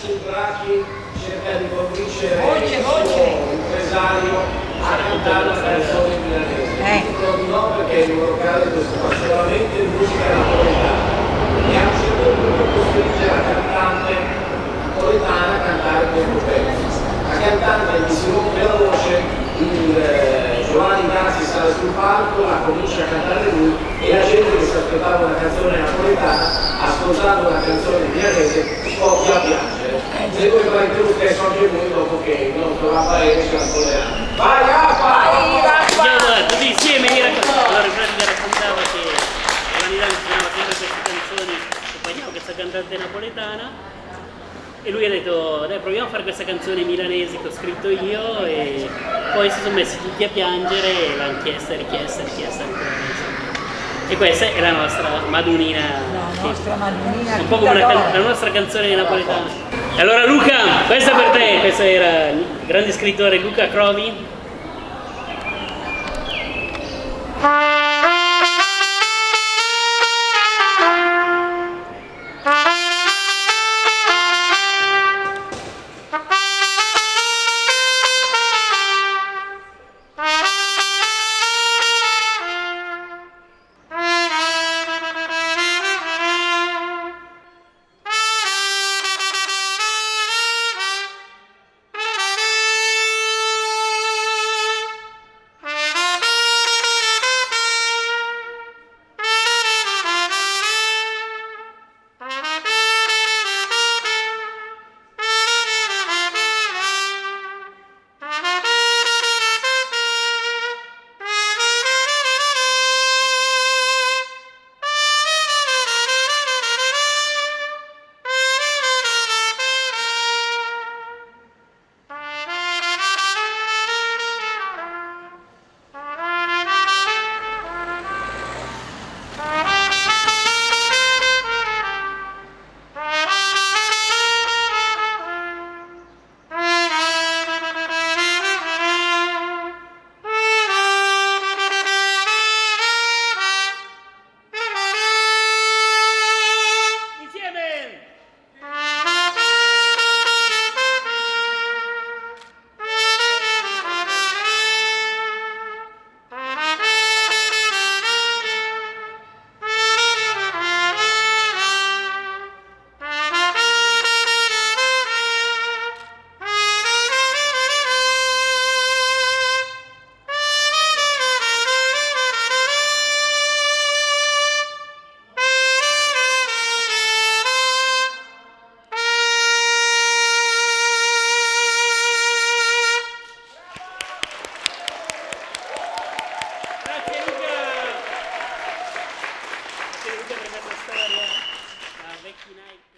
Brachi cerca di convincere un impresario a cantare una canzone milanese. No, perché il loro caso fa solamente musica napoletana e a un certo punto costringe la cantante napoletana a cantare questo pezzo. La cantante gli si rompe la voce, Giovanni Bazzi sale sul palco, la comincia a cantare lui e la gente che si aspettava una canzone napoletana, ascoltando una canzone milanese, scoppia a piangere. Se voi farete un testo anche voi dopo che il nostro Raffaele ci ascolterà. Vai Raffa! Allora, tutti insieme mi raccontava. Allora, mi raccontava che la Milano si chiamava sempre queste canzoni accompagnava questa cantante napoletana e lui ha detto, dai proviamo a fare questa canzone milanese che ho scritto io e poi si sono messi tutti a piangere e l'hanno richiesta ancora. E questa è la nostra Madunina, un po' come la nostra canzone napoletana. Allora Luca, questa è per te, questo era il grande scrittore Luca Crovi. Tonight.